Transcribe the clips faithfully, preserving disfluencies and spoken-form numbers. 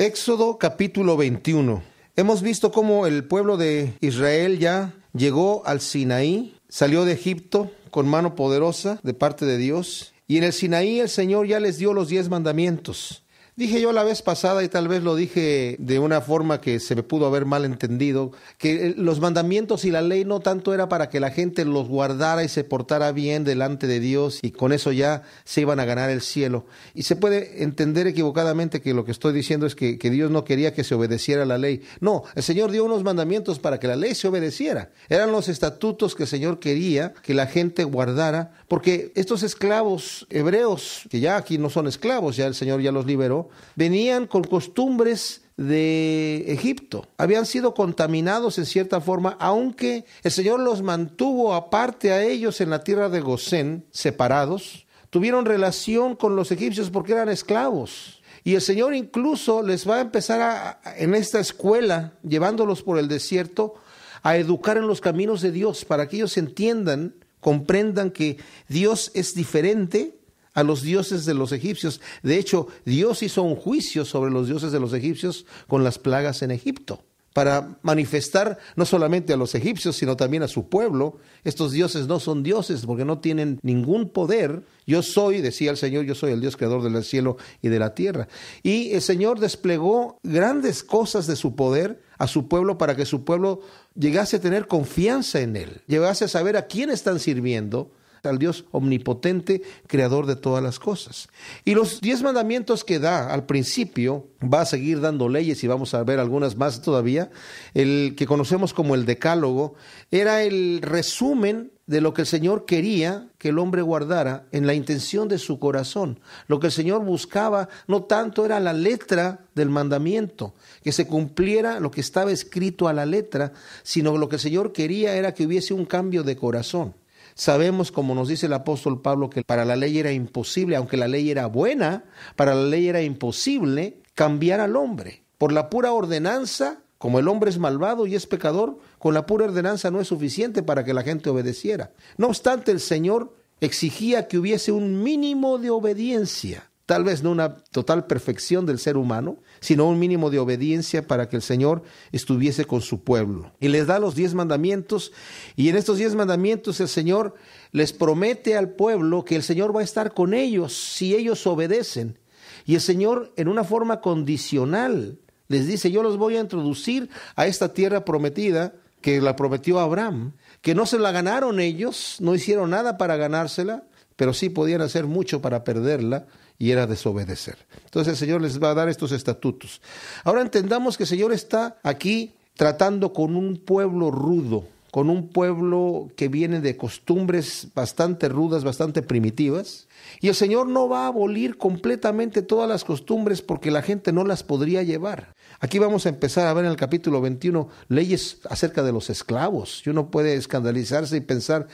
Éxodo capítulo veintiuno. Hemos visto cómo el pueblo de Israel ya llegó al Sinaí, salió de Egipto con mano poderosa de parte de Dios, y en el Sinaí el Señor ya les dio los diez mandamientos. Dije yo la vez pasada, y tal vez lo dije de una forma que se me pudo haber mal entendido, que los mandamientos y la ley no tanto era para que la gente los guardara y se portara bien delante de Dios, y con eso ya se iban a ganar el cielo. Y se puede entender equivocadamente que lo que estoy diciendo es que, que Dios no quería que se obedeciera la ley. No, el Señor dio unos mandamientos para que la ley se obedeciera. Eran los estatutos que el Señor quería que la gente guardara, porque estos esclavos hebreos, que ya aquí no son esclavos, ya el Señor ya los liberó, venían con costumbres de Egipto, habían sido contaminados en cierta forma, aunque el Señor los mantuvo aparte a ellos en la tierra de Gosén, separados, tuvieron relación con los egipcios porque eran esclavos. Y el Señor incluso les va a empezar a, en esta escuela, llevándolos por el desierto, a educar en los caminos de Dios, para que ellos entiendan, comprendan que Dios es diferente a los dioses de los egipcios. De hecho, Dios hizo un juicio sobre los dioses de los egipcios con las plagas en Egipto, para manifestar no solamente a los egipcios, sino también a su pueblo. Estos dioses no son dioses porque no tienen ningún poder. Yo soy, decía el Señor, yo soy el Dios creador del cielo y de la tierra. Y el Señor desplegó grandes cosas de su poder a su pueblo para que su pueblo llegase a tener confianza en él, llegase a saber a quién están sirviendo, al Dios omnipotente, creador de todas las cosas. Y los diez mandamientos que da al principio, va a seguir dando leyes y vamos a ver algunas más todavía. El que conocemos como el Decálogo era el resumen de lo que el Señor quería que el hombre guardara en la intención de su corazón. Lo que el Señor buscaba no tanto era la letra del mandamiento, que se cumpliera lo que estaba escrito a la letra, sino lo que el Señor quería era que hubiese un cambio de corazón. Sabemos, como nos dice el apóstol Pablo, que para la ley era imposible, aunque la ley era buena, para la ley era imposible cambiar al hombre. Por la pura ordenanza, como el hombre es malvado y es pecador, con la pura ordenanza no es suficiente para que la gente obedeciera. No obstante, el Señor exigía que hubiese un mínimo de obediencia. Tal vez no una total perfección del ser humano, sino un mínimo de obediencia para que el Señor estuviese con su pueblo. Y les da los diez mandamientos, y en estos diez mandamientos el Señor les promete al pueblo que el Señor va a estar con ellos si ellos obedecen. Y el Señor, en una forma condicional, les dice: yo los voy a introducir a esta tierra prometida, que la prometió Abraham, que no se la ganaron ellos, no hicieron nada para ganársela, pero sí podían hacer mucho para perderla, y era desobedecer. Entonces el Señor les va a dar estos estatutos. Ahora entendamos que el Señor está aquí tratando con un pueblo rudo, con un pueblo que viene de costumbres bastante rudas, bastante primitivas. Y el Señor no va a abolir completamente todas las costumbres porque la gente no las podría llevar. Aquí vamos a empezar a ver en el capítulo veintiuno leyes acerca de los esclavos. Y uno puede escandalizarse y pensar,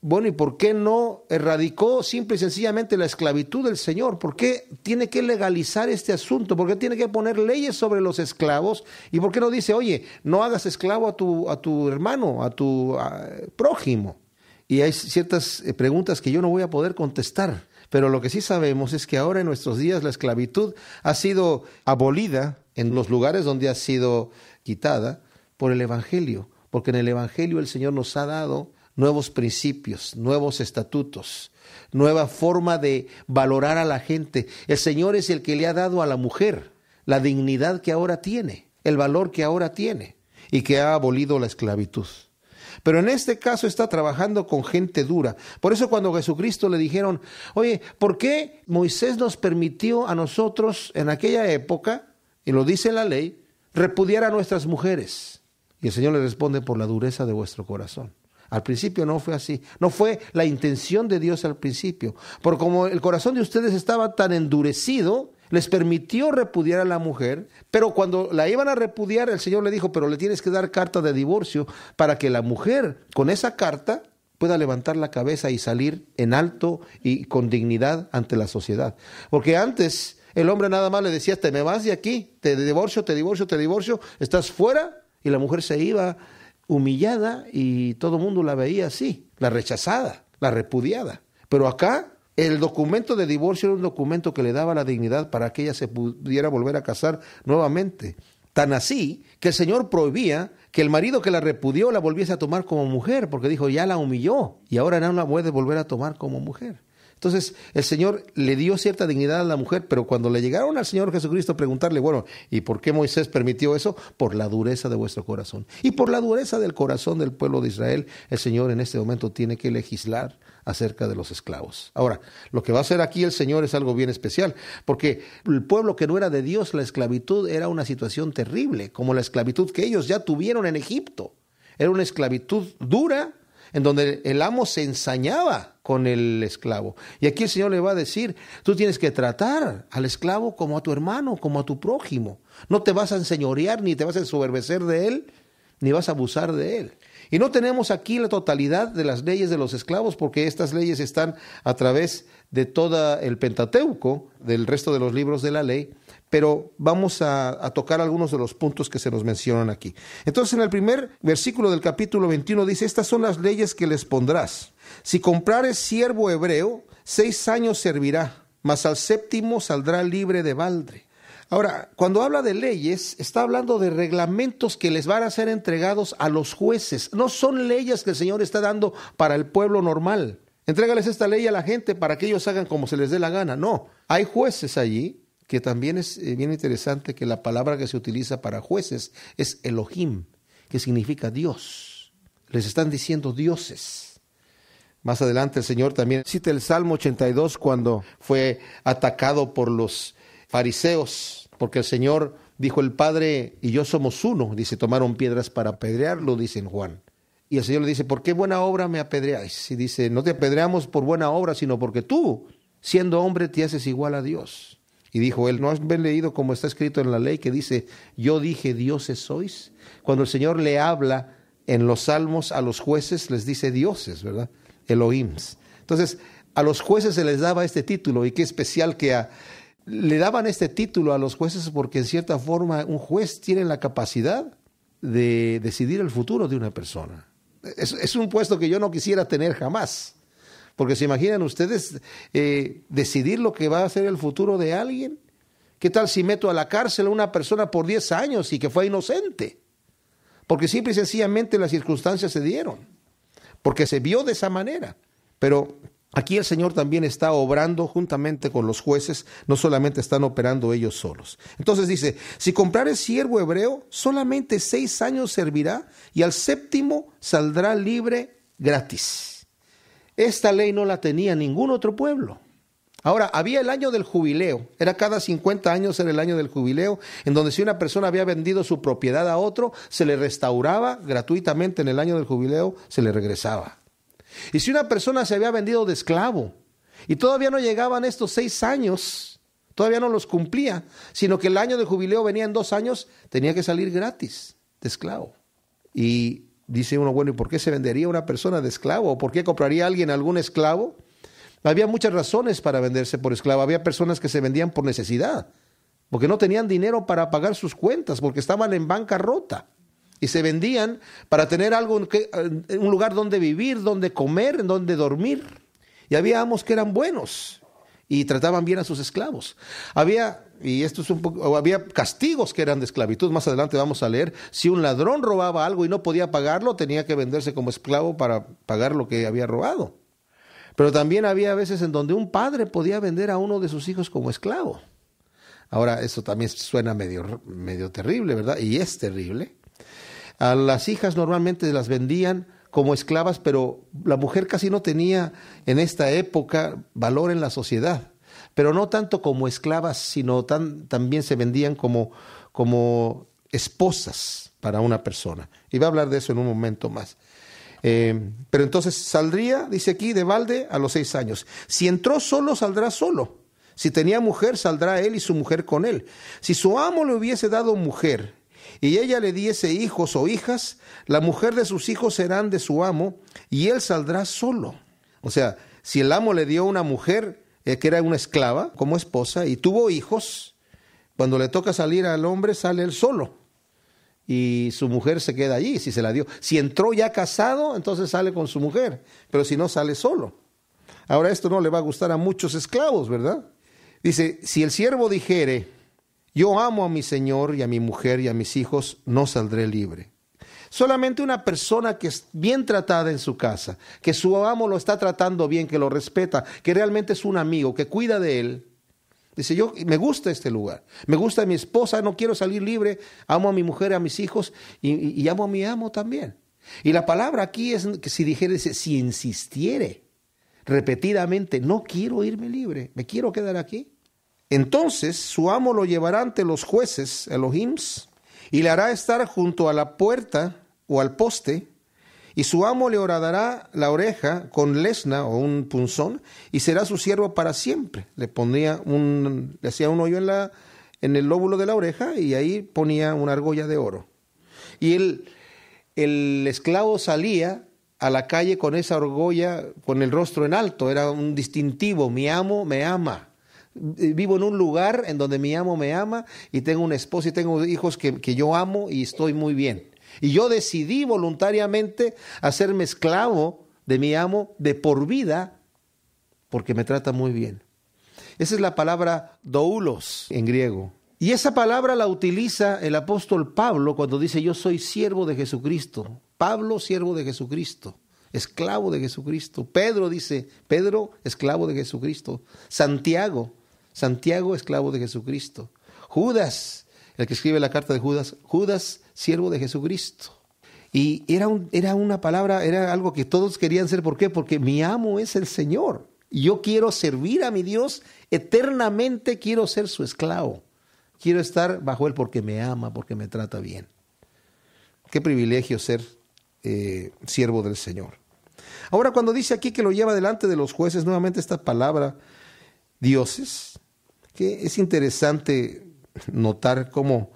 bueno, ¿y por qué no erradicó simple y sencillamente la esclavitud del Señor? ¿Por qué tiene que legalizar este asunto? ¿Por qué tiene que poner leyes sobre los esclavos? ¿Y por qué no dice, oye, no hagas esclavo a tu, a tu hermano, a tu a, prójimo? Y hay ciertas preguntas que yo no voy a poder contestar, pero lo que sí sabemos es que ahora en nuestros días la esclavitud ha sido abolida en los lugares donde ha sido quitada por el Evangelio, porque en el Evangelio el Señor nos ha dado nuevos principios, nuevos estatutos, nueva forma de valorar a la gente. El Señor es el que le ha dado a la mujer la dignidad que ahora tiene, el valor que ahora tiene, y que ha abolido la esclavitud. Pero en este caso está trabajando con gente dura. Por eso cuando Jesucristo le dijeron, oye, ¿por qué Moisés nos permitió a nosotros en aquella época, y lo dice la ley, repudiar a nuestras mujeres? Y el Señor le responde, por la dureza de vuestro corazón. Al principio no fue así, no fue la intención de Dios al principio. Porque como el corazón de ustedes estaba tan endurecido, les permitió repudiar a la mujer, pero cuando la iban a repudiar, el Señor le dijo, pero le tienes que dar carta de divorcio para que la mujer con esa carta pueda levantar la cabeza y salir en alto y con dignidad ante la sociedad. Porque antes el hombre nada más le decía, te me vas de aquí, te divorcio, te divorcio, te divorcio, estás fuera, y la mujer se iba humillada y todo el mundo la veía así, la rechazada, la repudiada. Pero acá El documento de divorcio era un documento que le daba la dignidad para que ella se pudiera volver a casar nuevamente. Tan así que el Señor prohibía que el marido que la repudió la volviese a tomar como mujer, porque dijo, ya la humilló y ahora no la puede volver a tomar como mujer. Entonces, el Señor le dio cierta dignidad a la mujer, pero cuando le llegaron al Señor Jesucristo a preguntarle, bueno, ¿y por qué Moisés permitió eso? Por la dureza de vuestro corazón. Y por la dureza del corazón del pueblo de Israel, el Señor en este momento tiene que legislar acerca de los esclavos. Ahora, lo que va a hacer aquí el Señor es algo bien especial, porque el pueblo que no era de Dios, la esclavitud era una situación terrible, como la esclavitud que ellos ya tuvieron en Egipto. Era una esclavitud dura, en donde el amo se ensañaba con el esclavo. Y aquí el Señor le va a decir, tú tienes que tratar al esclavo como a tu hermano, como a tu prójimo. No te vas a enseñorear, ni te vas a ensoberbecer de él, ni vas a abusar de él. Y no tenemos aquí la totalidad de las leyes de los esclavos, porque estas leyes están a través de todo el Pentateuco, del resto de los libros de la ley, pero vamos a, a tocar algunos de los puntos que se nos mencionan aquí. Entonces, en el primer versículo del capítulo veintiuno dice, estas son las leyes que les pondrás. Si comprares siervo hebreo, seis años servirá, mas al séptimo saldrá libre de baldre. Ahora, cuando habla de leyes, está hablando de reglamentos que les van a ser entregados a los jueces. No son leyes que el Señor está dando para el pueblo normal. Entrégales esta ley a la gente para que ellos hagan como se les dé la gana. No, hay jueces allí, que también es bien interesante que la palabra que se utiliza para jueces es Elohim, que significa Dios. Les están diciendo dioses. Más adelante el Señor también cita el Salmo ochenta y dos cuando fue atacado por los fariseos, porque el Señor dijo, el Padre y yo somos uno, dice, tomaron piedras para apedrearlo, dice en Juan. Y el Señor le dice, ¿por qué buena obra me apedreáis? Y dice, no te apedreamos por buena obra, sino porque tú, siendo hombre, te haces igual a Dios. Y dijo él, ¿no has leído como está escrito en la ley que dice, yo dije, dioses sois? Cuando el Señor le habla en los salmos a los jueces, les dice dioses, ¿verdad? Elohims. Entonces, a los jueces se les daba este título, y qué especial que a, le daban este título a los jueces, porque en cierta forma un juez tiene la capacidad de decidir el futuro de una persona. Es, es un puesto que yo no quisiera tener jamás. Porque se imaginan ustedes eh, decidir lo que va a ser el futuro de alguien. ¿Qué tal si meto a la cárcel a una persona por diez años y que fue inocente? Porque simple y sencillamente las circunstancias se dieron. Porque se vio de esa manera. Pero aquí el Señor también está obrando juntamente con los jueces. No solamente están operando ellos solos. Entonces dice, si comprares siervo hebreo, solamente seis años servirá y al séptimo saldrá libre gratis. Esta ley no la tenía ningún otro pueblo. Ahora, había el año del jubileo. Era cada cincuenta años era el año del jubileo, en donde si una persona había vendido su propiedad a otro, se le restauraba gratuitamente en el año del jubileo, se le regresaba. Y si una persona se había vendido de esclavo, y todavía no llegaban estos seis años, todavía no los cumplía, sino que el año del jubileo venía en dos años, tenía que salir gratis de esclavo. Y dice uno, bueno, ¿y por qué se vendería una persona de esclavo? ¿O por qué compraría alguien algún esclavo? Había muchas razones para venderse por esclavo. Había personas que se vendían por necesidad, porque no tenían dinero para pagar sus cuentas, porque estaban en bancarrota. Y se vendían para tener algo, un lugar donde vivir, donde comer, donde dormir. Y había amos que eran buenos y trataban bien a sus esclavos. Había... Y esto es un poco, había castigos que eran de esclavitud. Más adelante vamos a leer. Si un ladrón robaba algo y no podía pagarlo, tenía que venderse como esclavo para pagar lo que había robado. Pero también había veces en donde un padre podía vender a uno de sus hijos como esclavo. Ahora, eso también suena medio, medio terrible, ¿verdad? Y es terrible. A las hijas normalmente las vendían como esclavas, pero la mujer casi no tenía en esta época valor en la sociedad. Pero no tanto como esclavas, sino tan, también se vendían como, como esposas para una persona. Y va a hablar de eso en un momento más. Eh, pero entonces saldría, dice aquí, de balde a los seis años. Si entró solo, saldrá solo. Si tenía mujer, saldrá él y su mujer con él. Si su amo le hubiese dado mujer y ella le diese hijos o hijas, la mujer de sus hijos serán de su amo y él saldrá solo. O sea, si el amo le dio una mujer que era una esclava como esposa y tuvo hijos, cuando le toca salir al hombre sale él solo y su mujer se queda allí si se la dio. Si entró ya casado, entonces sale con su mujer, pero si no, sale solo. Ahora, esto no le va a gustar a muchos esclavos, ¿verdad? Dice, si el siervo dijere, yo amo a mi señor y a mi mujer y a mis hijos, no saldré libre. Solamente una persona que es bien tratada en su casa, que su amo lo está tratando bien, que lo respeta, que realmente es un amigo, que cuida de él. Dice, yo me gusta este lugar, me gusta mi esposa, no quiero salir libre, amo a mi mujer, a mis hijos y, y, y amo a mi amo también. Y la palabra aquí es que si dijere, dice, si insistiere repetidamente, no quiero irme libre, me quiero quedar aquí. Entonces su amo lo llevará ante los jueces, Elohim, y le hará estar junto a la puerta o al poste, y su amo le horadará la oreja con lesna o un punzón, y será su siervo para siempre. Le ponía un, le hacía un hoyo en, la, en el lóbulo de la oreja, y ahí ponía una argolla de oro. Y el, el esclavo salía a la calle con esa argolla, con el rostro en alto, era un distintivo, mi amo me ama. Vivo en un lugar en donde mi amo me ama y tengo una esposa y tengo hijos que, que yo amo y estoy muy bien. Y yo decidí voluntariamente hacerme esclavo de mi amo de por vida porque me trata muy bien. Esa es la palabra doulos en griego. Y esa palabra la utiliza el apóstol Pablo cuando dice yo soy siervo de Jesucristo. Pablo, siervo de Jesucristo. Esclavo de Jesucristo. Pedro dice, Pedro, esclavo de Jesucristo. Santiago. Santiago, esclavo de Jesucristo. Judas, el que escribe la carta de Judas, Judas, siervo de Jesucristo. Y era, un, era una palabra, era algo que todos querían ser. ¿Por qué? Porque mi amo es el Señor. Y yo quiero servir a mi Dios eternamente, quiero ser su esclavo. Quiero estar bajo él porque me ama, porque me trata bien. Qué privilegio ser eh, siervo del Señor. Ahora, cuando dice aquí que lo lleva delante de los jueces, nuevamente esta palabra, dioses, que es interesante notar cómo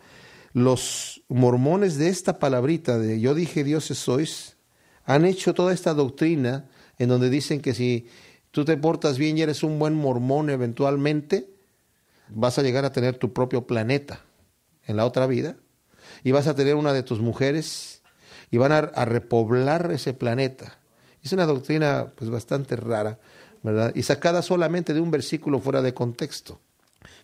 los mormones de esta palabrita de yo dije dioses sois, han hecho toda esta doctrina en donde dicen que si tú te portas bien y eres un buen mormón eventualmente, vas a llegar a tener tu propio planeta en la otra vida y vas a tener una de tus mujeres y van a, a repoblar ese planeta. Es una doctrina pues bastante rara, ¿verdad? Y sacada solamente de un versículo fuera de contexto.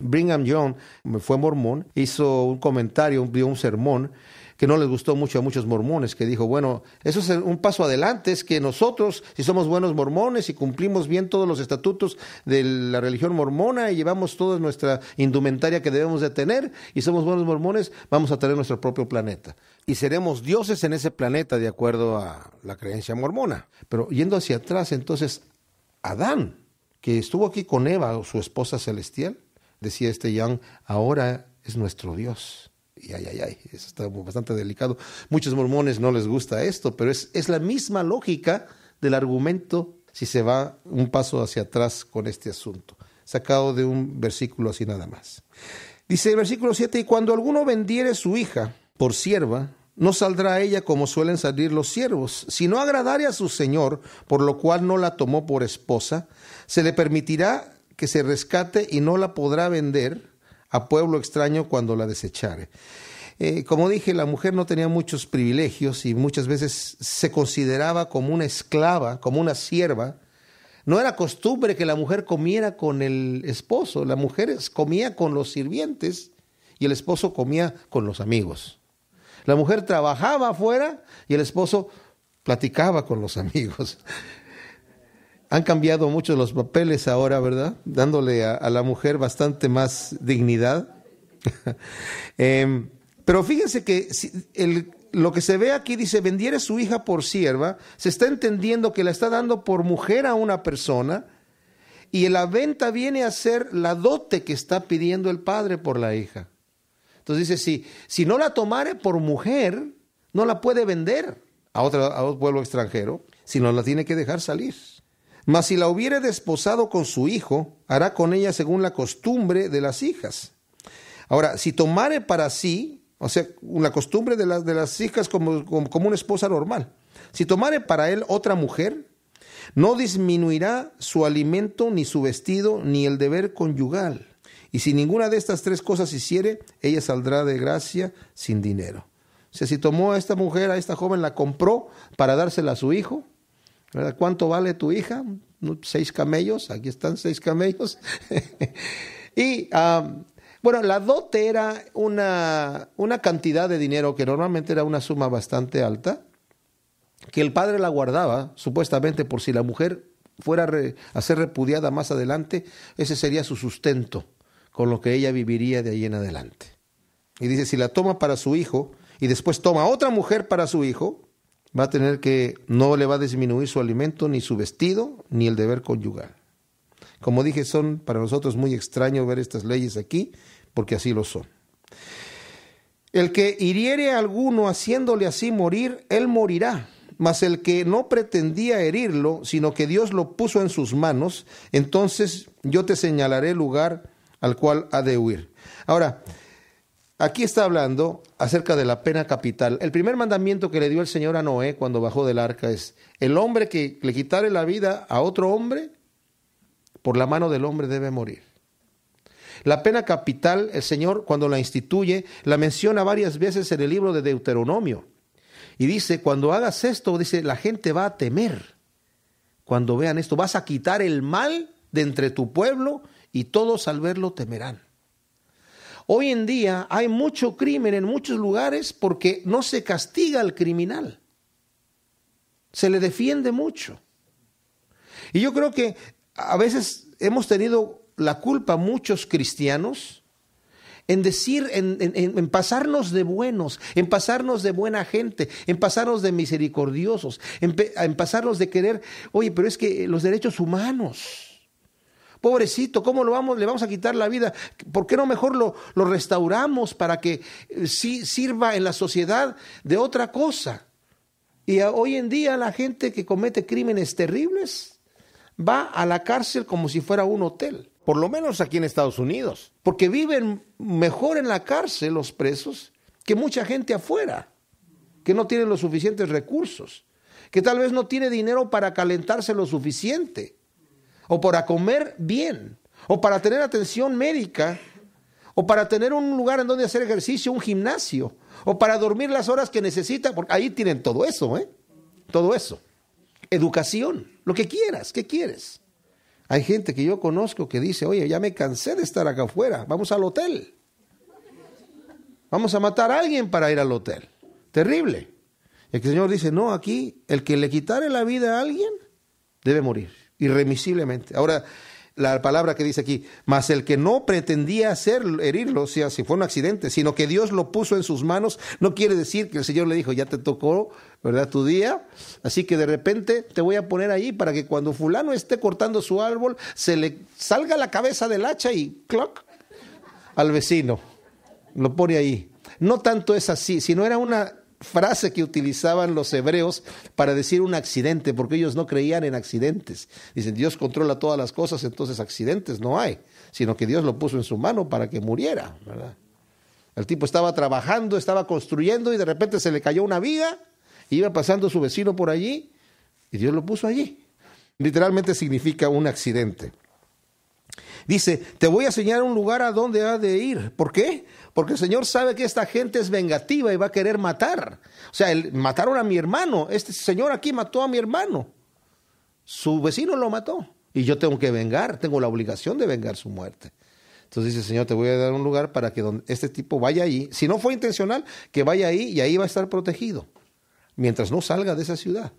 Brigham Young fue mormón, hizo un comentario, dio un sermón que no les gustó mucho a muchos mormones, que dijo, bueno, eso es un paso adelante, es que nosotros, si somos buenos mormones y cumplimos bien todos los estatutos de la religión mormona y llevamos toda nuestra indumentaria que debemos de tener y somos buenos mormones, vamos a tener nuestro propio planeta. Y seremos dioses en ese planeta de acuerdo a la creencia mormona. Pero yendo hacia atrás, entonces, Adán, que estuvo aquí con Eva, su esposa celestial, decía este Young, ahora es nuestro Dios. Y ay, ay, ay, eso está bastante delicado. Muchos mormones no les gusta esto, pero es, es la misma lógica del argumento si se va un paso hacia atrás con este asunto, sacado de un versículo así nada más. Dice el versículo siete, y cuando alguno vendiere su hija por sierva, no saldrá a ella como suelen salir los siervos, sino agradare a su señor, por lo cual no la tomó por esposa, se le permitirá que se rescate y no la podrá vender a pueblo extraño cuando la desechare. Eh, como dije, la mujer no tenía muchos privilegios y muchas veces se consideraba como una esclava, como una sierva. No era costumbre que la mujer comiera con el esposo, la mujer comía con los sirvientes y el esposo comía con los amigos. La mujer trabajaba afuera y el esposo platicaba con los amigos. Han cambiado mucho los papeles ahora, ¿verdad? Dándole a, a la mujer bastante más dignidad. eh, pero fíjense que si el, lo que se ve aquí dice, vendiere su hija por sierva, se está entendiendo que la está dando por mujer a una persona y la venta viene a ser la dote que está pidiendo el padre por la hija. Entonces dice, si, si no la tomare por mujer, no la puede vender a otro, a otro pueblo extranjero, sino la tiene que dejar salir. Mas si la hubiere desposado con su hijo, hará con ella según la costumbre de las hijas. Ahora, si tomare para sí, o sea, la costumbre de, la, de las hijas como, como, como una esposa normal, si tomare para él otra mujer, no disminuirá su alimento, ni su vestido, ni el deber conyugal. Y si ninguna de estas tres cosas hiciere, ella saldrá de gracia sin dinero. O sea, si tomó a esta mujer, a esta joven, la compró para dársela a su hijo, ¿verdad? ¿Cuánto vale tu hija? seis camellos, aquí están seis camellos. Y um, bueno, la dote era una, una cantidad de dinero que normalmente era una suma bastante alta, que el padre la guardaba supuestamente por si la mujer fuera a, re, a ser repudiada más adelante, ese sería su sustento, con lo que ella viviría de ahí en adelante. Y dice, si la toma para su hijo y después toma otra mujer para su hijo, va a tener que, no le va a disminuir su alimento, ni su vestido, ni el deber conyugal. Como dije, son para nosotros muy extraño ver estas leyes aquí, porque así lo son. El que hiriere a alguno haciéndole así morir, él morirá. Mas el que no pretendía herirlo, sino que Dios lo puso en sus manos, entonces yo te señalaré el lugar al cual ha de huir. Ahora, aquí está hablando acerca de la pena capital. El primer mandamiento que le dio el Señor a Noé cuando bajó del arca es, el hombre que le quitare la vida a otro hombre, por la mano del hombre debe morir. La pena capital, el Señor cuando la instituye, la menciona varias veces en el libro de Deuteronomio. Y dice, cuando hagas esto, dice, la gente va a temer. Cuando vean esto, vas a quitar el mal de entre tu pueblo y todos al verlo temerán. Hoy en día hay mucho crimen en muchos lugares porque no se castiga al criminal. Se le defiende mucho. Y yo creo que a veces hemos tenido la culpa muchos cristianos en decir, en, en, en pasarnos de buenos, en pasarnos de buena gente, en pasarnos de misericordiosos, en, en pasarnos de querer, oye, pero es que los derechos humanos, pobrecito, ¿cómo lo vamos, le vamos a quitar la vida? ¿Por qué no mejor lo, lo restauramos para que sí sirva en la sociedad de otra cosa? Y hoy en día la gente que comete crímenes terribles va a la cárcel como si fuera un hotel. Por lo menos aquí en Estados Unidos, porque viven mejor en la cárcel los presos que mucha gente afuera, que no tiene los suficientes recursos, que tal vez no tiene dinero para calentarse lo suficiente, o para comer bien, o para tener atención médica, o para tener un lugar en donde hacer ejercicio, un gimnasio, o para dormir las horas que necesita, porque ahí tienen todo eso, ¿eh? Todo eso. Educación, lo que quieras, ¿qué quieres? Hay gente que yo conozco que dice, oye, ya me cansé de estar acá afuera, vamos al hotel. Vamos a matar a alguien para ir al hotel. Terrible. El Señor dice, no, aquí el que le quitare la vida a alguien debe morir, irremisiblemente. Ahora, la palabra que dice aquí, mas el que no pretendía hacer herirlo, o sea, si fue un accidente, sino que Dios lo puso en sus manos, no quiere decir que el Señor le dijo, ya te tocó, ¿verdad?, tu día, así que de repente te voy a poner ahí para que cuando fulano esté cortando su árbol, se le salga la cabeza del hacha y ¡cloc! Al vecino, lo pone ahí. No tanto es así, sino era una frase que utilizaban los hebreos para decir un accidente, porque ellos no creían en accidentes. Dicen, Dios controla todas las cosas, entonces accidentes no hay, sino que Dios lo puso en su mano para que muriera, ¿verdad? El tipo estaba trabajando, estaba construyendo y de repente se le cayó una viga, e iba pasando su vecino por allí y Dios lo puso allí. Literalmente significa un accidente. Dice, te voy a señalar un lugar a donde ha de ir. ¿Por qué? Porque el Señor sabe que esta gente es vengativa y va a querer matar. O sea, el, mataron a mi hermano. Este señor aquí mató a mi hermano. Su vecino lo mató. Y yo tengo que vengar, tengo la obligación de vengar su muerte. Entonces dice, Señor, te voy a dar un lugar para que donde este tipo vaya ahí. Si no fue intencional, que vaya ahí y ahí va a estar protegido. Mientras no salga de esa ciudad,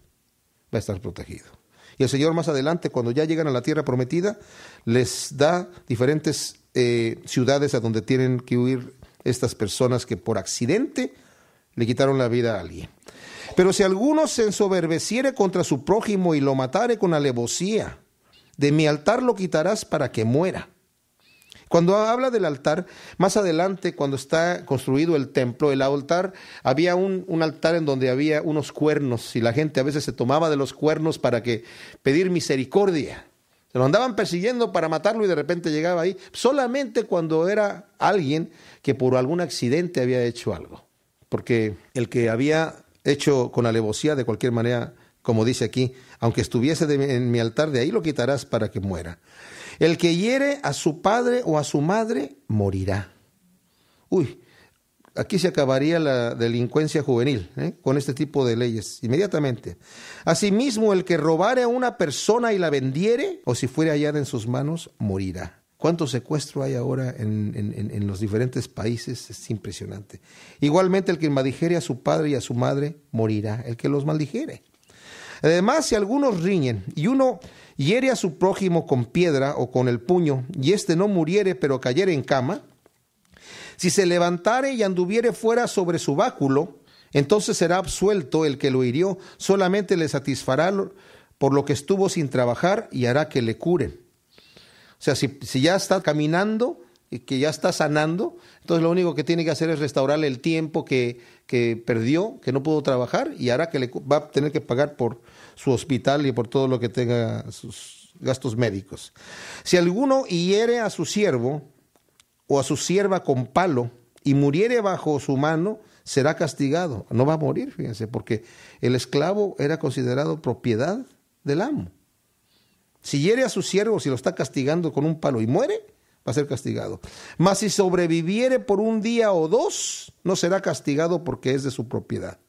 va a estar protegido. Y el Señor más adelante, cuando ya llegan a la tierra prometida, les da diferentes eh, ciudades a donde tienen que huir estas personas que por accidente le quitaron la vida a alguien. Pero si alguno se ensoberbeciere contra su prójimo y lo matare con alevosía, de mi altar lo quitarás para que muera. Cuando habla del altar, más adelante, cuando está construido el templo, el altar, había un, un altar en donde había unos cuernos y la gente a veces se tomaba de los cuernos para que pedir misericordia. Se lo andaban persiguiendo para matarlo y de repente llegaba ahí, solamente cuando era alguien que por algún accidente había hecho algo. Porque el que había hecho con alevosía, de cualquier manera, como dice aquí, aunque estuviese de, en mi altar, de ahí lo quitarás para que muera. El que hiere a su padre o a su madre, morirá. Uy, aquí se acabaría la delincuencia juvenil, ¿eh?, con este tipo de leyes, inmediatamente. Asimismo, el que robare a una persona y la vendiere, o si fuere hallada en sus manos, morirá. ¿Cuánto secuestro hay ahora en, en, en los diferentes países? Es impresionante. Igualmente, el que maldijere a su padre y a su madre, morirá el que los maldijere. Además, si algunos riñen y uno hiere a su prójimo con piedra o con el puño, y éste no muriere, pero cayere en cama, si se levantare y anduviere fuera sobre su báculo, entonces será absuelto el que lo hirió, solamente le satisfará por lo que estuvo sin trabajar y hará que le curen. O sea, si, si ya está caminando y que ya está sanando, entonces lo único que tiene que hacer es restaurarle el tiempo que, que perdió, que no pudo trabajar, y hará que le va a tener que pagar por su hospital y por todo lo que tenga sus gastos médicos. Si alguno hiere a su siervo o a su sierva con palo y muriere bajo su mano, será castigado. No va a morir, fíjense, porque el esclavo era considerado propiedad del amo. Si hiere a su siervo, si lo está castigando con un palo y muere, va a ser castigado. Mas si sobreviviere por un día o dos, no será castigado porque es de su propiedad.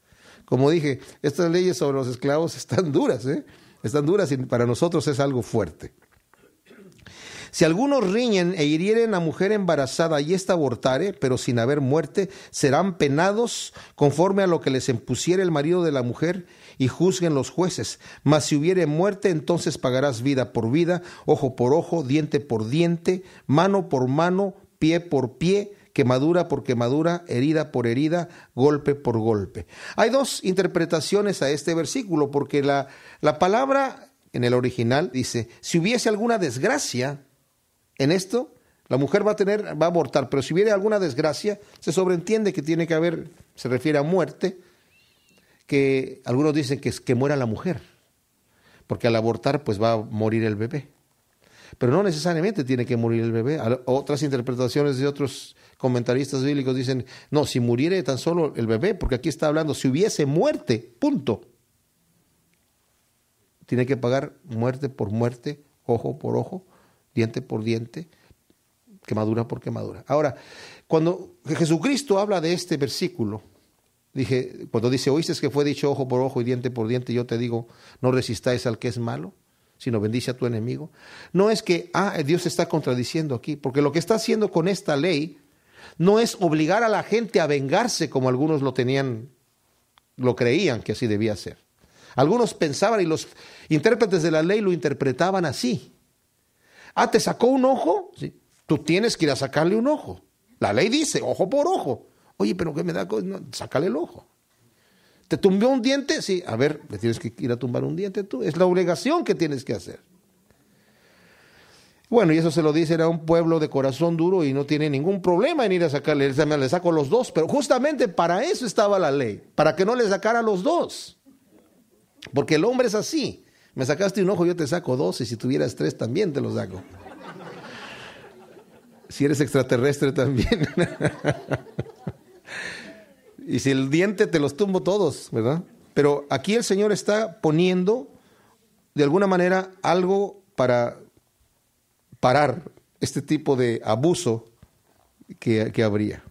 Como dije, estas leyes sobre los esclavos están duras, ¿eh? Están duras y para nosotros es algo fuerte. Si algunos riñen e hirieren a mujer embarazada y ésta abortare, pero sin haber muerte, serán penados conforme a lo que les impusiere el marido de la mujer y juzguen los jueces. Mas si hubiere muerte, entonces pagarás vida por vida, ojo por ojo, diente por diente, mano por mano, pie por pie, quemadura por quemadura, herida por herida, golpe por golpe. Hay dos interpretaciones a este versículo, porque la, la palabra en el original dice, si hubiese alguna desgracia, en esto, la mujer va a tener, va a abortar, pero si hubiera alguna desgracia, se sobreentiende que tiene que haber, se refiere a muerte, que algunos dicen que es que muera la mujer, porque al abortar pues va a morir el bebé. Pero no necesariamente tiene que morir el bebé. Otras interpretaciones de otros comentaristas bíblicos dicen, no, si muriere tan solo el bebé, porque aquí está hablando, si hubiese muerte, punto. Tiene que pagar muerte por muerte, ojo por ojo, diente por diente, quemadura por quemadura. Ahora, cuando Jesucristo habla de este versículo, dije, cuando dice, oíste que fue dicho ojo por ojo y diente por diente, yo te digo, no resistáis al que es malo, sino bendice a tu enemigo. No es que, ah, Dios está contradiciendo aquí, porque lo que está haciendo con esta ley no es obligar a la gente a vengarse como algunos lo tenían, lo creían que así debía ser. Algunos pensaban y los intérpretes de la ley lo interpretaban así. Ah, ¿te sacó un ojo? Sí. Tú tienes que ir a sacarle un ojo. La ley dice, ojo por ojo. Oye, pero ¿qué me da? No, sácale el ojo. ¿Te tumbó un diente? Sí. A ver, le tienes que ir a tumbar un diente tú. Es la obligación que tienes que hacer. Bueno, y eso se lo dicen a un pueblo de corazón duro y no tiene ningún problema en ir a sacarle. Le saco los dos, pero justamente para eso estaba la ley. Para que no le sacara los dos. Porque el hombre es así. Me sacaste un ojo, yo te saco dos, y si tuvieras tres también te los saco. Si eres extraterrestre también. Y si el diente te los tumbo todos, ¿verdad? Pero aquí el Señor está poniendo, de alguna manera, algo para parar este tipo de abuso que, que habría.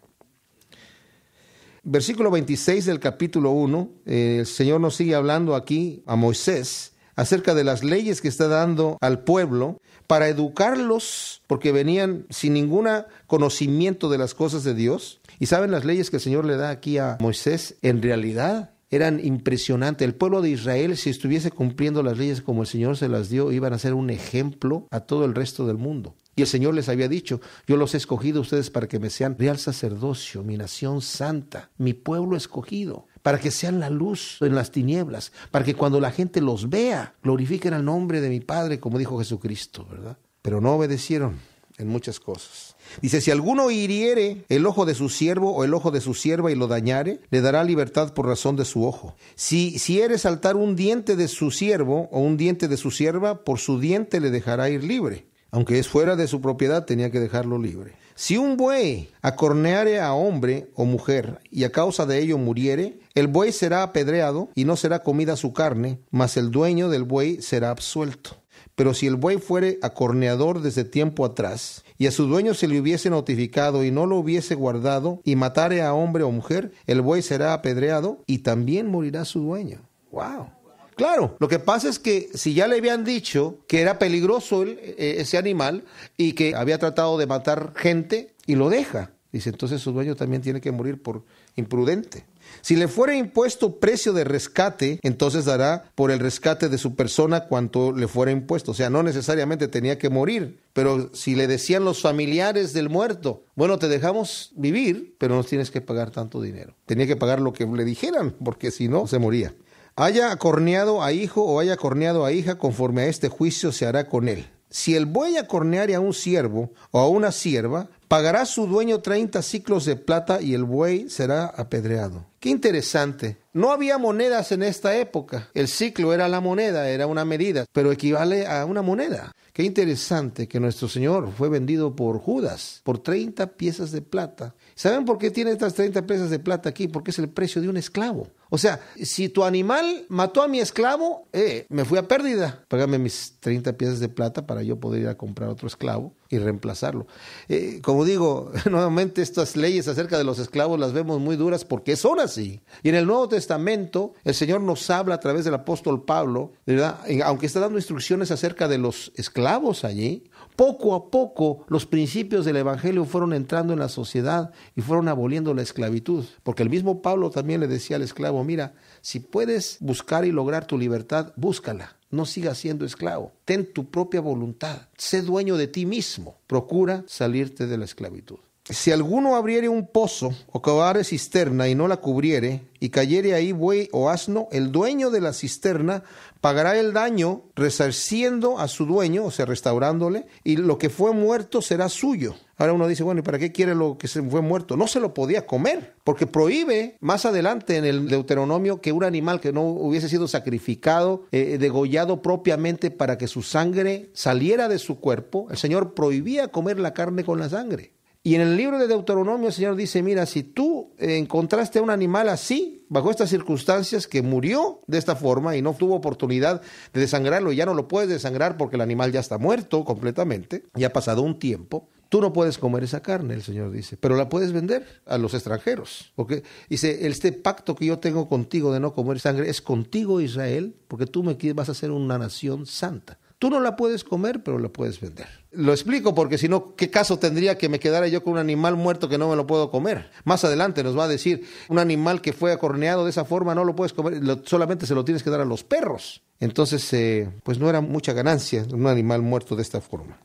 Versículo veintiséis del capítulo uno, eh, el Señor nos sigue hablando aquí a Moisés, acerca de las leyes que está dando al pueblo para educarlos, porque venían sin ningún conocimiento de las cosas de Dios. Y saben, las leyes que el Señor le da aquí a Moisés, en realidad eran impresionantes. El pueblo de Israel, si estuviese cumpliendo las leyes como el Señor se las dio, iban a ser un ejemplo a todo el resto del mundo. Y el Señor les había dicho, yo los he escogido a ustedes para que me sean real sacerdocio, mi nación santa, mi pueblo escogido, para que sean la luz en las tinieblas, para que cuando la gente los vea, glorifiquen al nombre de mi Padre, como dijo Jesucristo, ¿verdad? Pero no obedecieron en muchas cosas. Dice, si alguno hiriere el ojo de su siervo o el ojo de su sierva y lo dañare, le dará libertad por razón de su ojo. Si hiciere saltar un diente de su siervo o un diente de su sierva, por su diente le dejará ir libre. Aunque es fuera de su propiedad, tenía que dejarlo libre. Si un buey acorneare a hombre o mujer y a causa de ello muriere, el buey será apedreado y no será comida su carne, mas el dueño del buey será absuelto. Pero si el buey fuere acorneador desde tiempo atrás y a su dueño se le hubiese notificado y no lo hubiese guardado, y matare a hombre o mujer, el buey será apedreado y también morirá su dueño. ¡Wow! Claro, lo que pasa es que si ya le habían dicho que era peligroso el, ese animal y que había tratado de matar gente y lo deja, dice, entonces su dueño también tiene que morir por imprudente. Si le fuera impuesto precio de rescate, entonces dará por el rescate de su persona cuanto le fuera impuesto. O sea, no necesariamente tenía que morir, pero si le decían los familiares del muerto, bueno, te dejamos vivir, pero no tienes que pagar tanto dinero. Tenía que pagar lo que le dijeran, porque si no, se moría. Haya acorneado a hijo o haya acorneado a hija, conforme a este juicio se hará con él. Si el buey acorneare a un siervo o a una sierva, pagará su dueño treinta siclos de plata y el buey será apedreado. ¡Qué interesante! No había monedas en esta época. El siclo era la moneda, era una medida, pero equivale a una moneda. ¡Qué interesante que nuestro Señor fue vendido por Judas por treinta piezas de plata! ¿Saben por qué tiene estas treinta piezas de plata aquí? Porque es el precio de un esclavo. O sea, si tu animal mató a mi esclavo, eh, me fui a pérdida. Págame mis treinta piezas de plata para yo poder ir a comprar otro esclavo y reemplazarlo. Eh, como digo, nuevamente estas leyes acerca de los esclavos las vemos muy duras porque son así. Y en el Nuevo Testamento, el Señor nos habla a través del apóstol Pablo, ¿verdad? Aunque está dando instrucciones acerca de los esclavos allí, poco a poco los principios del Evangelio fueron entrando en la sociedad y fueron aboliendo la esclavitud. Porque el mismo Pablo también le decía al esclavo, mira, si puedes buscar y lograr tu libertad, búscala. No sigas siendo esclavo. Ten tu propia voluntad. Sé dueño de ti mismo. Procura salirte de la esclavitud. Si alguno abriere un pozo o cavare cisterna y no la cubriere y cayere ahí buey o asno, el dueño de la cisterna pagará el daño resarciendo a su dueño, o sea, restaurándole, y lo que fue muerto será suyo. Ahora uno dice, bueno, ¿y para qué quiere lo que se fue muerto? No se lo podía comer, porque prohíbe más adelante en el Deuteronomio que un animal que no hubiese sido sacrificado, eh, degollado propiamente para que su sangre saliera de su cuerpo, el Señor prohibía comer la carne con la sangre. Y en el libro de Deuteronomio el Señor dice, mira, si tú encontraste a un animal así, bajo estas circunstancias, que murió de esta forma y no tuvo oportunidad de desangrarlo, y ya no lo puedes desangrar porque el animal ya está muerto completamente, ya ha pasado un tiempo, tú no puedes comer esa carne, el Señor dice, pero la puedes vender a los extranjeros. Porque dice, este pacto que yo tengo contigo de no comer sangre es contigo, Israel, porque tú me vas a hacer una nación santa. Tú no la puedes comer, pero la puedes vender. Lo explico porque si no, ¿qué caso tendría que me quedara yo con un animal muerto que no me lo puedo comer? Más adelante nos va a decir, un animal que fue acorneado de esa forma no lo puedes comer, lo, solamente se lo tienes que dar a los perros. Entonces, eh, pues no era mucha ganancia un animal muerto de esta forma.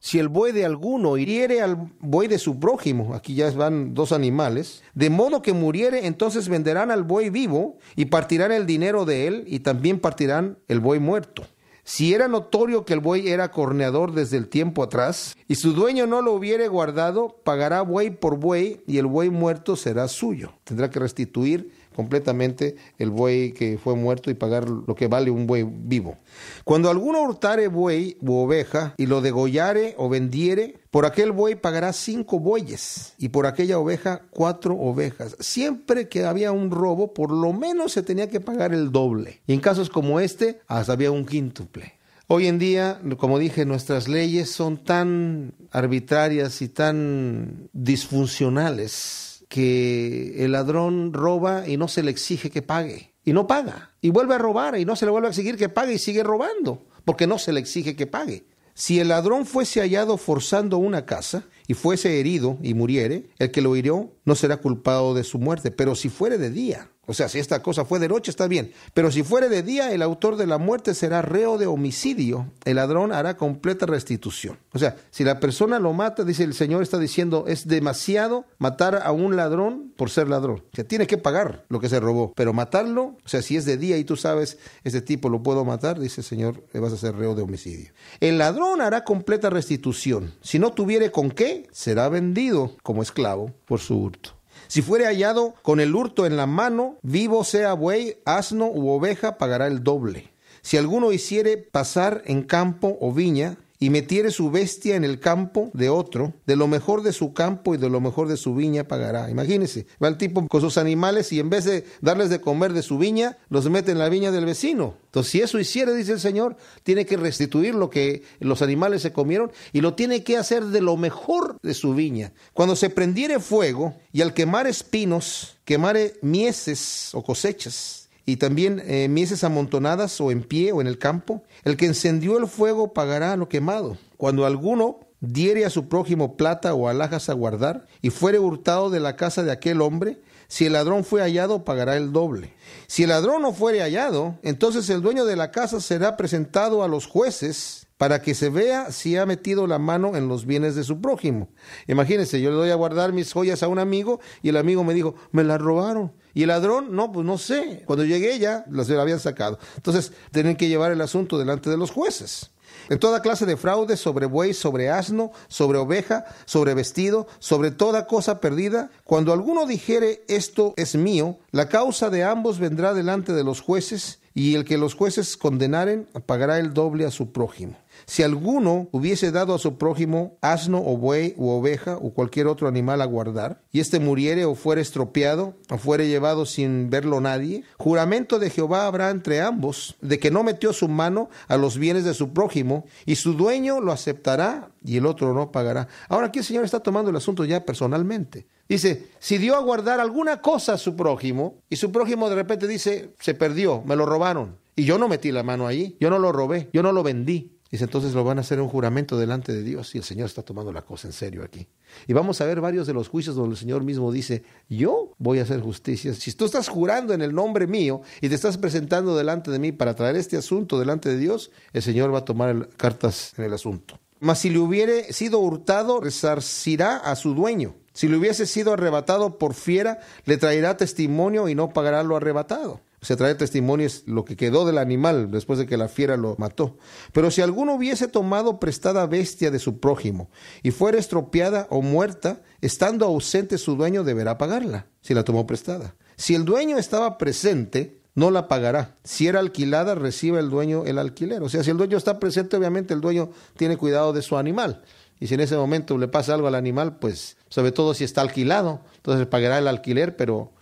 Si el buey de alguno hiriere al buey de su prójimo, aquí ya van dos animales, de modo que muriere, entonces venderán al buey vivo y partirán el dinero de él y también partirán el buey muerto. Si era notorio que el buey era acorneador desde el tiempo atrás y su dueño no lo hubiere guardado, pagará buey por buey y el buey muerto será suyo. Tendrá que restituir completamente el buey que fue muerto y pagar lo que vale un buey vivo. Cuando alguno hurtare buey u oveja y lo degollare o vendiere, por aquel buey pagará cinco bueyes y por aquella oveja cuatro ovejas. Siempre que había un robo, por lo menos se tenía que pagar el doble. Y en casos como este, hasta había un quíntuple. Hoy en día, como dije, nuestras leyes son tan arbitrarias y tan disfuncionales que el ladrón roba y no se le exige que pague. Y no paga. Y vuelve a robar y no se le vuelve a exigir que pague y sigue robando porque no se le exige que pague. Si el ladrón fuese hallado forzando una casa y fuese herido y muriere, el que lo hirió no será culpado de su muerte. Pero si fuere de día, o sea, si esta cosa fue de noche, está bien. Pero si fuere de día, el autor de la muerte será reo de homicidio. El ladrón hará completa restitución. O sea, si la persona lo mata, dice el Señor, está diciendo, es demasiado matar a un ladrón por ser ladrón. O sea, tiene que pagar lo que se robó. Pero matarlo, o sea, si es de día y tú sabes, este tipo lo puedo matar, dice el Señor, le vas a ser reo de homicidio. El ladrón hará completa restitución. Si no tuviere con qué, será vendido como esclavo por su hurto. Si fuere hallado con el hurto en la mano, vivo sea buey, asno u oveja, pagará el doble. Si alguno hiciere pasar en campo o viña y metiere su bestia en el campo de otro, de lo mejor de su campo y de lo mejor de su viña pagará. Imagínense, va el tipo con sus animales y en vez de darles de comer de su viña, los mete en la viña del vecino. Entonces, si eso hiciere, dice el Señor, tiene que restituir lo que los animales se comieron y lo tiene que hacer de lo mejor de su viña. Cuando se prendiere fuego y al quemar espinos, quemare mieses o cosechas, y también eh, mieses amontonadas o en pie o en el campo, el que encendió el fuego pagará lo quemado. Cuando alguno diere a su prójimo plata o alhajas a guardar y fuere hurtado de la casa de aquel hombre, si el ladrón fue hallado, pagará el doble. Si el ladrón no fuere hallado, entonces el dueño de la casa será presentado a los jueces para que se vea si ha metido la mano en los bienes de su prójimo. Imagínense, yo le doy a guardar mis joyas a un amigo y el amigo me dijo, me las robaron. Y el ladrón, no, pues no sé. Cuando llegué ya las habían sacado. Entonces, tienen que llevar el asunto delante de los jueces. En toda clase de fraude, sobre buey, sobre asno, sobre oveja, sobre vestido, sobre toda cosa perdida, cuando alguno dijere esto es mío, la causa de ambos vendrá delante de los jueces, y el que los jueces condenaren pagará el doble a su prójimo. Si alguno hubiese dado a su prójimo asno o buey u oveja o cualquier otro animal a guardar, y éste muriere o fuere estropeado o fuere llevado sin verlo nadie, juramento de Jehová habrá entre ambos de que no metió su mano a los bienes de su prójimo, y su dueño lo aceptará y el otro no pagará. Ahora aquí el Señor está tomando el asunto ya personalmente. Dice, si dio a guardar alguna cosa a su prójimo, y su prójimo de repente dice, se perdió, me lo robaron, y yo no metí la mano allí, yo no lo robé, yo no lo vendí. Dice, entonces lo van a hacer un juramento delante de Dios, y el Señor está tomando la cosa en serio aquí. Y vamos a ver varios de los juicios donde el Señor mismo dice, yo voy a hacer justicia. Si tú estás jurando en el nombre mío y te estás presentando delante de mí para traer este asunto delante de Dios, el Señor va a tomar cartas en el asunto. Mas si le hubiere sido hurtado, resarcirá a su dueño. Si le hubiese sido arrebatado por fiera, le traerá testimonio y no pagará lo arrebatado. Se trae testimonio es lo que quedó del animal después de que la fiera lo mató. Pero si alguno hubiese tomado prestada bestia de su prójimo y fuera estropeada o muerta, estando ausente su dueño deberá pagarla, si la tomó prestada. Si el dueño estaba presente, no la pagará. Si era alquilada, recibe el dueño el alquiler. O sea, si el dueño está presente, obviamente el dueño tiene cuidado de su animal. Y si en ese momento le pasa algo al animal, pues, sobre todo si está alquilado, entonces pagará el alquiler, pero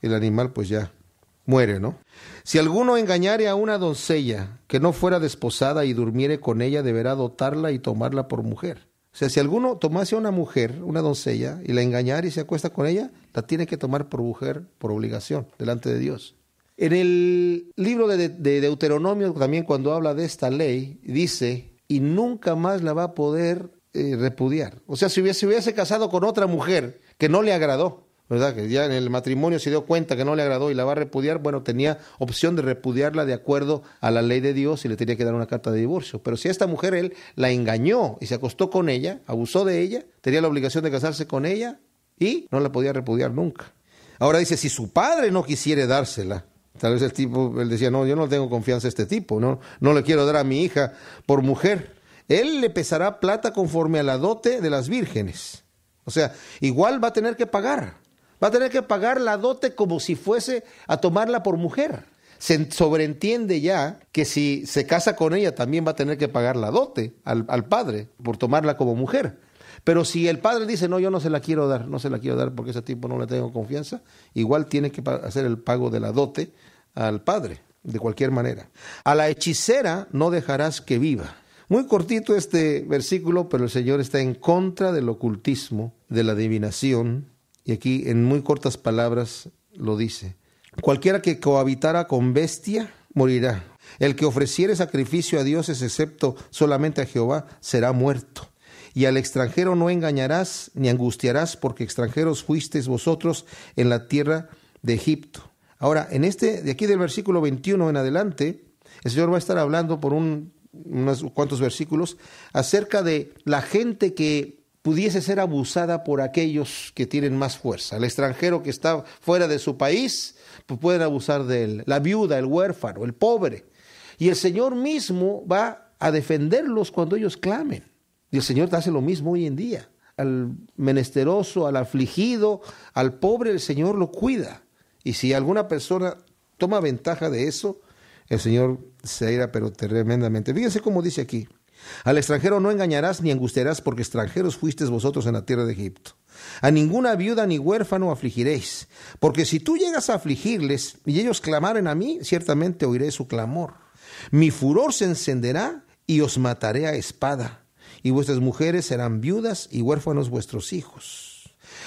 el animal pues ya muere, ¿no? Si alguno engañare a una doncella que no fuera desposada y durmiere con ella, deberá dotarla y tomarla por mujer. O sea, si alguno tomase a una mujer, una doncella, y la engañare y se acuesta con ella, la tiene que tomar por mujer, por obligación, delante de Dios. En el libro de, de, de Deuteronomio, también cuando habla de esta ley, dice, y nunca más la va a poder eh, repudiar. O sea, si hubiese, hubiese casado con otra mujer que no le agradó, ¿verdad? Que ya en el matrimonio se dio cuenta que no le agradó y la va a repudiar, bueno, tenía opción de repudiarla de acuerdo a la ley de Dios y le tenía que dar una carta de divorcio. Pero si a esta mujer él la engañó y se acostó con ella, abusó de ella, tenía la obligación de casarse con ella y no la podía repudiar nunca. Ahora dice, si su padre no quisiere dársela, tal vez el tipo, él decía, no, yo no tengo confianza a este tipo, no, no le quiero dar a mi hija por mujer. Él le pesará plata conforme a la dote de las vírgenes. O sea, igual va a tener que pagar. Va a tener que pagar la dote como si fuese a tomarla por mujer. Se sobreentiende ya que si se casa con ella también va a tener que pagar la dote al, al padre por tomarla como mujer. Pero si el padre dice, no, yo no se la quiero dar, no se la quiero dar porque ese tipo no le tengo confianza, igual tiene que hacer el pago de la dote al padre, de cualquier manera. A la hechicera no dejarás que viva. Muy cortito este versículo, pero el Señor está en contra del ocultismo, de la adivinación, y aquí en muy cortas palabras lo dice. Cualquiera que cohabitara con bestia morirá. El que ofreciere sacrificio a dioses excepto solamente a Jehová será muerto. Y al extranjero no engañarás ni angustiarás, porque extranjeros fuisteis vosotros en la tierra de Egipto. Ahora, en este, de aquí del versículo veintiuno en adelante, el Señor va a estar hablando por un, unos cuantos versículos acerca de la gente que pudiese ser abusada por aquellos que tienen más fuerza. El extranjero que está fuera de su país, pues pueden abusar de él. La viuda, el huérfano, el pobre. Y el Señor mismo va a defenderlos cuando ellos clamen. Y el Señor hace lo mismo hoy en día. Al menesteroso, al afligido, al pobre, el Señor lo cuida. Y si alguna persona toma ventaja de eso, el Señor se irá pero tremendamente. Fíjense cómo dice aquí. Al extranjero no engañarás ni angustiarás, porque extranjeros fuisteis vosotros en la tierra de Egipto. A ninguna viuda ni huérfano afligiréis, porque si tú llegas a afligirles y ellos clamaren a mí, ciertamente oiré su clamor. Mi furor se encenderá y os mataré a espada, y vuestras mujeres serán viudas y huérfanos vuestros hijos.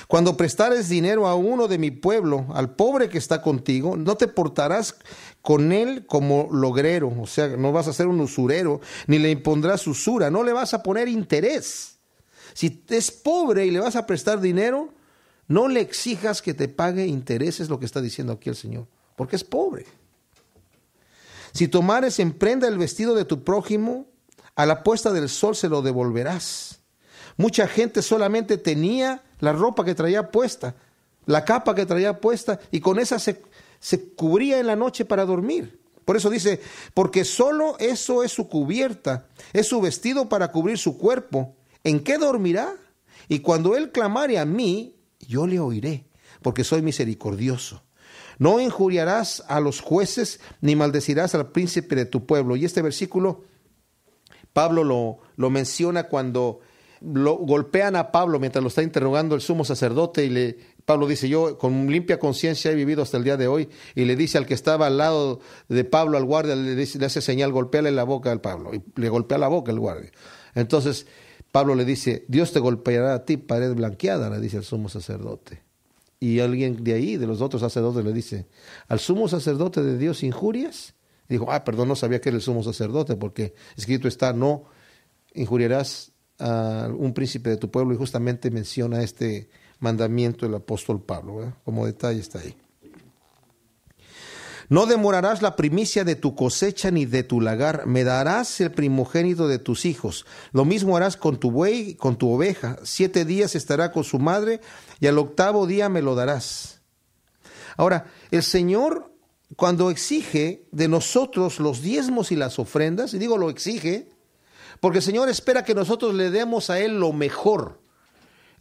Cuando prestares dinero a uno de mi pueblo, al pobre que está contigo, no te portarás con él como logrero, o sea, no vas a ser un usurero, ni le impondrás usura, no le vas a poner interés. Si es pobre y le vas a prestar dinero, no le exijas que te pague interés, es lo que está diciendo aquí el Señor, porque es pobre. Si tomares en prenda el vestido de tu prójimo, a la puesta del sol se lo devolverás. Mucha gente solamente tenía la ropa que traía puesta, la capa que traía puesta, y con esa se, se cubría en la noche para dormir. Por eso dice, porque solo eso es su cubierta, es su vestido para cubrir su cuerpo. ¿En qué dormirá? Y cuando él clamare a mí, yo le oiré, porque soy misericordioso. No injuriarás a los jueces, ni maldecirás al príncipe de tu pueblo. Y este versículo, Pablo lo, lo menciona cuando... Lo, golpean a Pablo mientras lo está interrogando el sumo sacerdote y le, Pablo dice, yo con limpia conciencia he vivido hasta el día de hoy, y le dice al que estaba al lado de Pablo, al guardia, le, dice, le hace señal, golpéale la boca al Pablo, y le golpea la boca al guardia. Entonces Pablo le dice, Dios te golpeará a ti pared blanqueada, le dice al sumo sacerdote. Y alguien de ahí, de los otros sacerdotes, le dice, al sumo sacerdote de Dios injurias. Y dijo, ah, perdón, no sabía que era el sumo sacerdote, porque escrito está, no injuriarás a un príncipe de tu pueblo, y justamente menciona este mandamiento el apóstol Pablo, ¿verdad? Como detalle está ahí. No demorarás la primicia de tu cosecha ni de tu lagar, me darás el primogénito de tus hijos. Lo mismo harás con tu buey, con tu oveja. Siete días estará con su madre, y al octavo día me lo darás. Ahora, el Señor, cuando exige de nosotros los diezmos y las ofrendas, y digo lo exige, porque el Señor espera que nosotros le demos a Él lo mejor.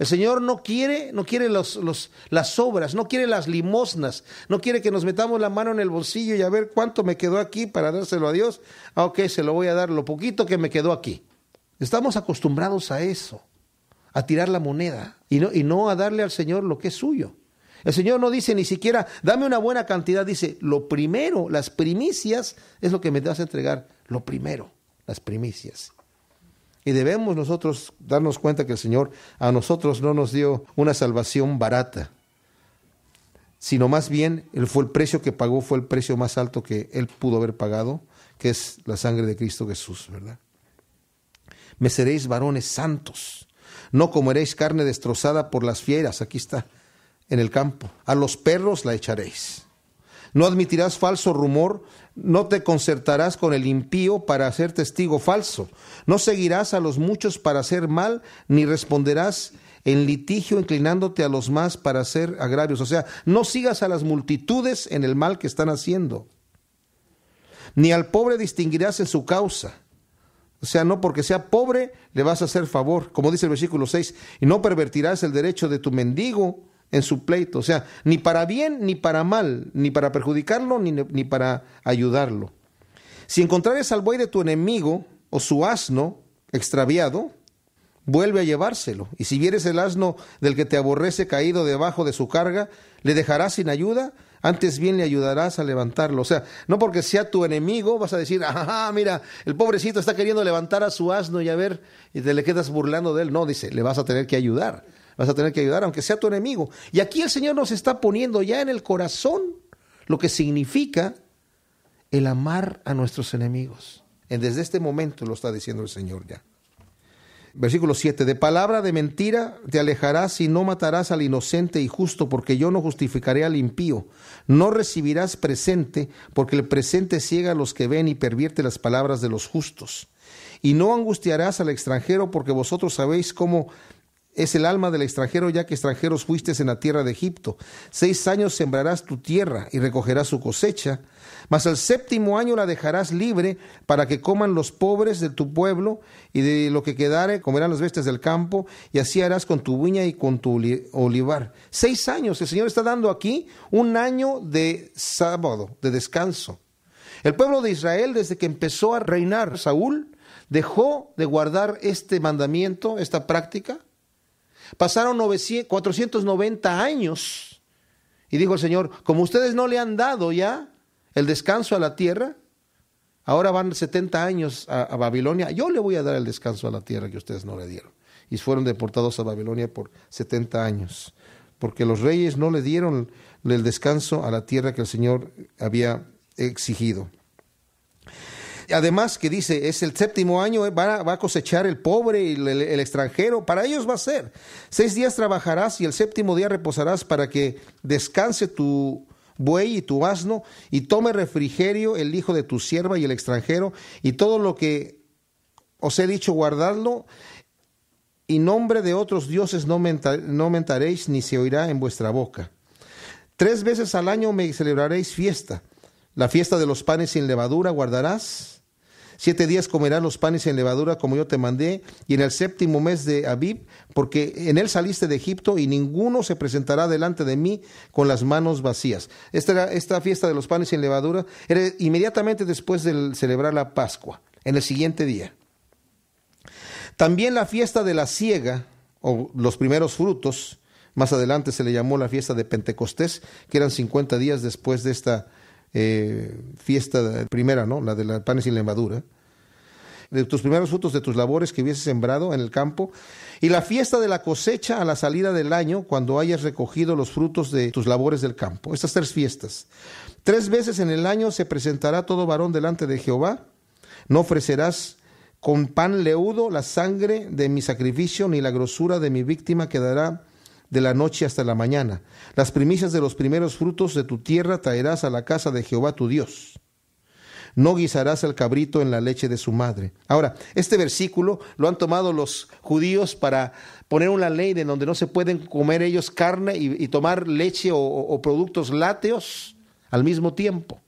El Señor no quiere, no quiere los, los, las obras, no quiere las limosnas, no quiere que nos metamos la mano en el bolsillo y a ver cuánto me quedó aquí para dárselo a Dios. Ah, ok, se lo voy a dar lo poquito que me quedó aquí. Estamos acostumbrados a eso, a tirar la moneda y no, y no a darle al Señor lo que es suyo. El Señor no dice ni siquiera, dame una buena cantidad, dice, lo primero, las primicias es lo que me das a entregar, lo primero, las primicias. Y debemos nosotros darnos cuenta que el Señor a nosotros no nos dio una salvación barata, sino más bien el, fue el precio que pagó, fue el precio más alto que Él pudo haber pagado, que es la sangre de Cristo Jesús, ¿verdad? Me seréis varones santos, no comeréis carne destrozada por las fieras, aquí está, en el campo, a los perros la echaréis. No admitirás falso rumor, no te concertarás con el impío para ser testigo falso. No seguirás a los muchos para hacer mal, ni responderás en litigio inclinándote a los más para hacer agravios. O sea, no sigas a las multitudes en el mal que están haciendo. Ni al pobre distinguirás en su causa. O sea, no porque sea pobre le vas a hacer favor. Como dice el versículo seis, y no pervertirás el derecho de tu mendigo en su pleito, o sea, ni para bien ni para mal, ni para perjudicarlo ni, ni para ayudarlo. Si encontrares al buey de tu enemigo o su asno extraviado, vuelve a llevárselo. Y si vieres el asno del que te aborrece caído debajo de su carga, ¿le dejarás sin ayuda? Antes bien le ayudarás a levantarlo. O sea, no porque sea tu enemigo vas a decir, ajá, mira, el pobrecito está queriendo levantar a su asno y a ver, y te le quedas burlando de él. No, dice, le vas a tener que ayudar. Vas a tener que ayudar, aunque sea tu enemigo. Y aquí el Señor nos está poniendo ya en el corazón lo que significa el amar a nuestros enemigos. Desde este momento lo está diciendo el Señor ya. Versículo siete. De palabra de mentira te alejarás y no matarás al inocente y justo, porque yo no justificaré al impío. No recibirás presente, porque el presente ciega a los que ven y pervierte las palabras de los justos. Y no angustiarás al extranjero, porque vosotros sabéis cómo... es el alma del extranjero, ya que extranjeros fuisteis en la tierra de Egipto. Seis años sembrarás tu tierra y recogerás su cosecha, mas al séptimo año la dejarás libre para que coman los pobres de tu pueblo, y de lo que quedare comerán las bestias del campo, y así harás con tu viña y con tu olivar. Seis años, el Señor está dando aquí un año de sábado, de descanso. El pueblo de Israel, desde que empezó a reinar Saúl, dejó de guardar este mandamiento, esta práctica. Pasaron cuatrocientos noventa años y dijo el Señor, como ustedes no le han dado ya el descanso a la tierra, ahora van setenta años a, a Babilonia, yo le voy a dar el descanso a la tierra que ustedes no le dieron. Y fueron deportados a Babilonia por setenta años, porque los reyes no le dieron el descanso a la tierra que el Señor había exigido. Además que dice, es el séptimo año, va a cosechar el pobre y el, el extranjero, para ellos va a ser. Seis días trabajarás y el séptimo día reposarás para que descanse tu buey y tu asno, y tome refrigerio el hijo de tu sierva y el extranjero, y todo lo que os he dicho guardadlo, y nombre de otros dioses no mentaréis, ni se oirá en vuestra boca. Tres veces al año me celebraréis fiesta. La fiesta de los panes sin levadura guardarás. Siete días comerás los panes sin levadura, como yo te mandé, y en el séptimo mes de Abib, porque en él saliste de Egipto, y ninguno se presentará delante de mí con las manos vacías. Esta, era, esta fiesta de los panes sin levadura era inmediatamente después de celebrar la Pascua, en el siguiente día. También la fiesta de la siega, o los primeros frutos, más adelante se le llamó la fiesta de Pentecostés, que eran cincuenta días después de esta Eh, fiesta primera, ¿no? La de la panes sin levadura, de tus primeros frutos de tus labores que hubieses sembrado en el campo, y la fiesta de la cosecha a la salida del año, cuando hayas recogido los frutos de tus labores del campo. Estas tres fiestas, tres veces en el año se presentará todo varón delante de Jehová. No ofrecerás con pan leudo la sangre de mi sacrificio, ni la grosura de mi víctima quedará de la noche hasta la mañana. Las primicias de los primeros frutos de tu tierra traerás a la casa de Jehová tu Dios. No guisarás el cabrito en la leche de su madre. Ahora, este versículo lo han tomado los judíos para poner una ley de donde no se pueden comer ellos carne y, y tomar leche o, o productos lácteos al mismo tiempo.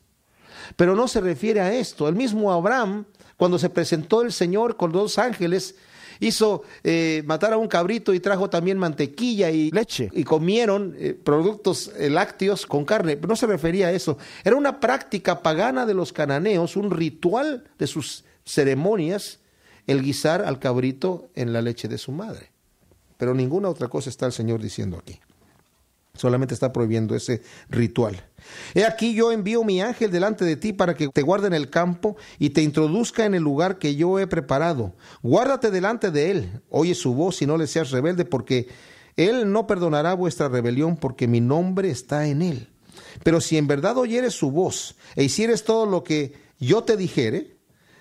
Pero no se refiere a esto. El mismo Abraham, cuando se presentó el Señor con los ángeles, hizo eh, matar a un cabrito y trajo también mantequilla y leche. Y comieron eh, productos eh, lácteos con carne. No se refería a eso. Era una práctica pagana de los cananeos, un ritual de sus ceremonias, el guisar al cabrito en la leche de su madre. Pero ninguna otra cosa está el Señor diciendo aquí. Solamente está prohibiendo ese ritual. He aquí yo envío mi ángel delante de ti para que te guarde en el campo y te introduzca en el lugar que yo he preparado. Guárdate delante de él, oye su voz y no le seas rebelde, porque él no perdonará vuestra rebelión, porque mi nombre está en él. Pero si en verdad oyeres su voz e hicieres todo lo que yo te dijere,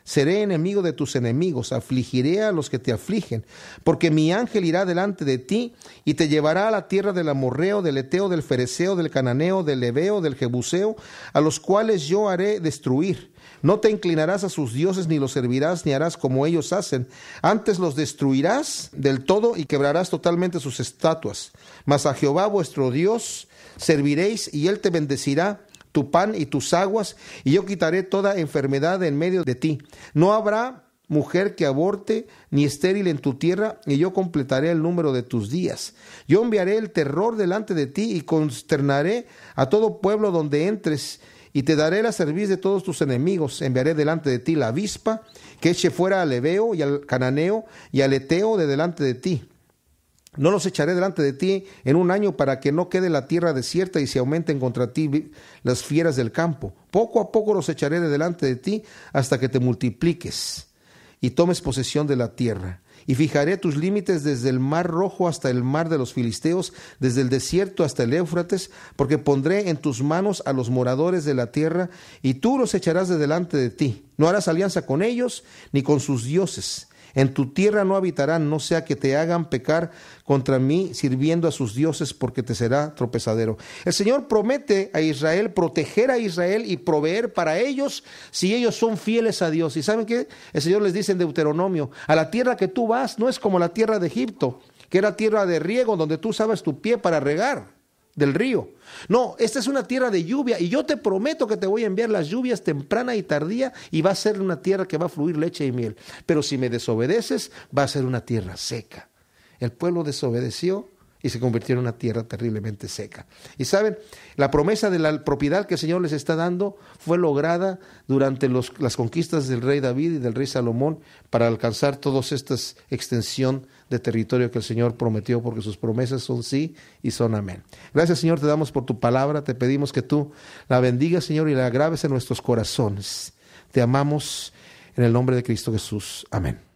seré enemigo de tus enemigos, afligiré a los que te afligen, porque mi ángel irá delante de ti y te llevará a la tierra del amorreo, del eteo, del fereceo, del cananeo, del heveo, del jebuseo, a los cuales yo haré destruir. No te inclinarás a sus dioses, ni los servirás, ni harás como ellos hacen. Antes los destruirás del todo y quebrarás totalmente sus estatuas. Mas a Jehová vuestro Dios serviréis, y él te bendecirá tu pan y tus aguas, y yo quitaré toda enfermedad en medio de ti. No habrá mujer que aborte ni estéril en tu tierra, y yo completaré el número de tus días. Yo enviaré el terror delante de ti y consternaré a todo pueblo donde entres, y te daré la cerviz de todos tus enemigos. Enviaré delante de ti la avispa que eche fuera al heveo y al cananeo y al eteo de delante de ti. No los echaré delante de ti en un año, para que no quede la tierra desierta y se aumenten contra ti las fieras del campo. Poco a poco los echaré de delante de ti hasta que te multipliques y tomes posesión de la tierra. Y fijaré tus límites desde el mar rojo hasta el mar de los filisteos, desde el desierto hasta el Éufrates, porque pondré en tus manos a los moradores de la tierra, y tú los echarás de delante de ti. No harás alianza con ellos ni con sus dioses. En tu tierra no habitarán, no sea que te hagan pecar contra mí sirviendo a sus dioses, porque te será tropezadero. El Señor promete a Israel proteger a Israel y proveer para ellos si ellos son fieles a Dios. ¿Y saben qué? El Señor les dice en Deuteronomio, a la tierra que tú vas no es como la tierra de Egipto, que era tierra de riego donde tú sabes tu pie para regar del río. No, esta es una tierra de lluvia, y yo te prometo que te voy a enviar las lluvias temprana y tardía, y va a ser una tierra que va a fluir leche y miel. Pero si me desobedeces, va a ser una tierra seca. El pueblo desobedeció y se convirtió en una tierra terriblemente seca. Y saben, la promesa de la propiedad que el Señor les está dando fue lograda durante los, las conquistas del rey David y del rey Salomón para alcanzar toda esta extensión de territorio que el Señor prometió, porque sus promesas son sí y son amén. Gracias, Señor, te damos por tu palabra, te pedimos que tú la bendigas, Señor, y la grabes en nuestros corazones. Te amamos en el nombre de Cristo Jesús. Amén.